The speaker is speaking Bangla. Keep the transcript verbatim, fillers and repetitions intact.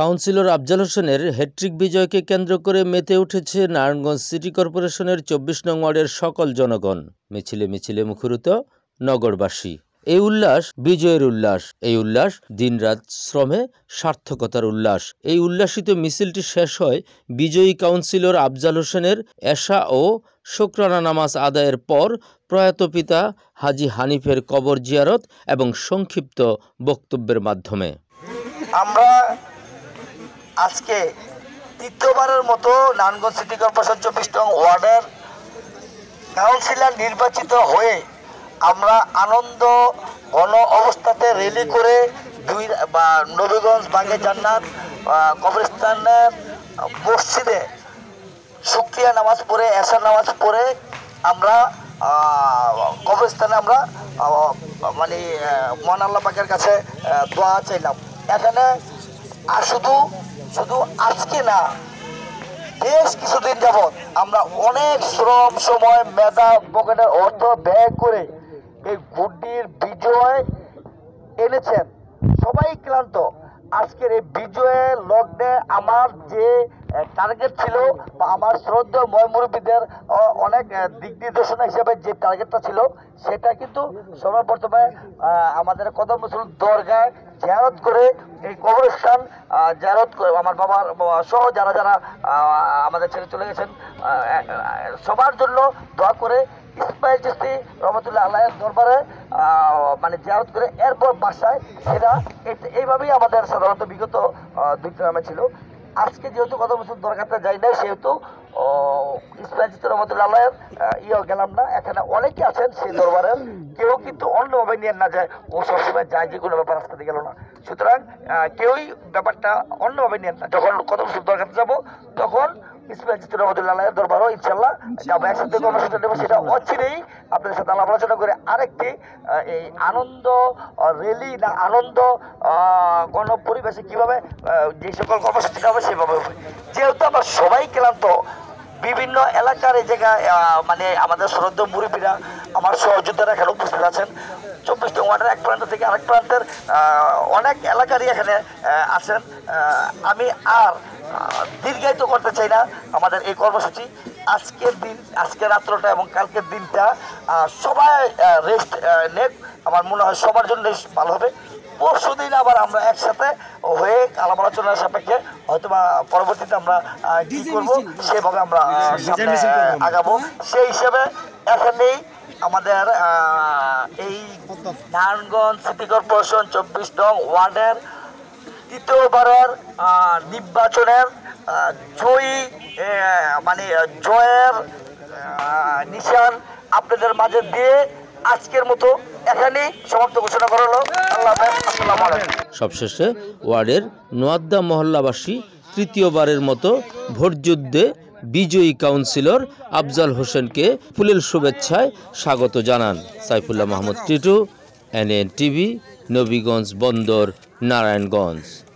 কাউন্সিলর আফজাল হোসেনের হ্যাট্রিক বিজয়কে কেন্দ্র করে মেতে উঠেছে নারায়ণগঞ্জ সিটি কর্পোরেশনের চব্বিশ নং ওয়ার্ডের সকল জনগণ। মিছিলে মিছিলে মুখরিত নগরবাসী। এই উল্লাস বিজয়ের উল্লাস, এই উল্লাস দিনরাত শ্রমে সার্থকতার উল্লাস। এই উল্লাসিত মিছিলটি শেষ হয় বিজয়ী কাউন্সিলর আফজাল হোসেনের এশা ও শুকরানা নামাজ আদায়ের পর প্রয়াত পিতা হাজি হানিফের কবর জিয়ারত এবং সংক্ষিপ্ত বক্তব্যের মাধ্যমে। আমরা আজকে তৃতীয়বারের মতো নারায়ণগঞ্জ সিটি কর্পোরেশন চব্বিশ নং ওয়ার্ডের কাউন্সিলর নির্বাচিত হয়ে আমরা আনন্দ ঘন অবস্থাতে র্যালি করে দুই বা নবীগঞ্জ বাগে জান্নাত কবরস্থানের মসজিদে শুকরিয়া নামাজ পড়ে এশার নামাজ পড়ে আমরা কবরস্থানে আমরা মানে মহান আল্লাহ পাকের কাছে দোয়া চাইলাম। এখানে আর শুধু শুধু আজকে না, বেশ কিছুদিন যাবৎ আমরা অনেক শ্রম সময় মেধা পকেটের অর্থ ব্যয় করে এই গুড্ডির বিজয় এনেছেন। সবাই ক্লান্ত। আজকের এই বিজয়ের লগ্নে আমার যে টার্গেট ছিল বা আমার শ্রদ্ধা ময়মুরব্বীদের অনেক দিক নির্দেশনা হিসেবে যে টার্গেটটা ছিল সেটা কিন্তু সর্বপ্রথমে আমাদের কদম রসুল দরগায় জিয়ারত করে এই কবরস্থান জিয়ারত করে আমার বাবার সহ যারা যারা আমাদের ছেড়ে চলে গেছেন সবার জন্য দোয়া করে ইসমাইল চিস্তি রহমতুল্লাহ আল্লাহের দরবারে মানে জিয়ারত করে এরপর বাসায় এরা এইভাবেই আমাদের সাধারণত বিগত দুইটা নামে ছিল। আজকে যেহেতু কত বছর দরকারটা যাই না সেহেতু ইসমাইল চিস্তি রহমতুল্লাহ আল্লাহের ইয়েও গেলাম না। এখানে অনেকে আছেন সেই দরবারের, কেউ কিন্তু অন্যভাবে নিয়ে না যায়, ও সবসময় যায় যে কোনো ব্যাপার রাস্তা দিয়ে গেল না, সুতরাং কেউই ব্যাপারটা অন্যভাবে নিয়ে না। যখন কত বছর দরকারটা যাবো তখন ইসমাইল চিস্তি রহমতুল্লাহ আল্লাহের দরবারও ইনশাল্লাহ যাবো, একসাথে কর্মসূচি নেবো। সেটা অচিরেই আপনাদের সাথে আলোচনা করে আরেকটি এই আনন্দ র্যালি না আনন্দ গণ পরিবেশে কীভাবে যে সকল কর্মসূচিটা হবে সেভাবে হবে। যেহেতু আমরা সবাই ক্লান্ত, বিভিন্ন এলাকার এই জায়গায় মানে আমাদের শ্রদ্ধা মুরব্বীরা আমার সহযোদ্ধারা এখানে উপস্থিত আছেন। চব্বিশ নং ওয়ার্ডের এক প্রান্ত থেকে আরেক প্রান্তের অনেক এলাকারই এখানে আছেন। আমি আর দীর্ঘায়িত করতে চাই না আমাদের এই কর্মসূচি। আজকের দিন, আজকে রাত্রটা এবং কালকের দিনটা সবাই রেস্ট নেক, আমার মনে হয় সবার জন্য ভালো হবে। পরশু দিন আবার আমরা একসাথে হয়ে আলাপ আলোচনার সাপেক্ষে হয়তোবা পরবর্তীতে আমরা কী করবো সেভাবে আমরা আগাবো। সেই হিসেবে এখানেই আমাদের এই নারায়ণগঞ্জ সিটি কর্পোরেশন চব্বিশ নং ওয়ার্ডের তৃতীয়বারের নির্বাচনের জয়ী মানে জয়ের নিশান আপনাদের মাঝে দিয়ে আজকের মতো এখানেই সমাপ্ত ঘোষণা করা হলো। আল্লাহ হাফেজ, আসসালামু আলাইকুম। সবশেষে ওয়ার্ডের নোয়াদ্দা মহল্লাবাসী তৃতীয়বারের মতো ভোটযুদ্ধে বিজয়ী কাউন্সিলর আফজাল হোসেনকে ফুলেল শুভেচ্ছায় স্বাগত জানান। Saifullah Mahmud Titu, N N TV, Nabiganj Bandar, Narayanganj.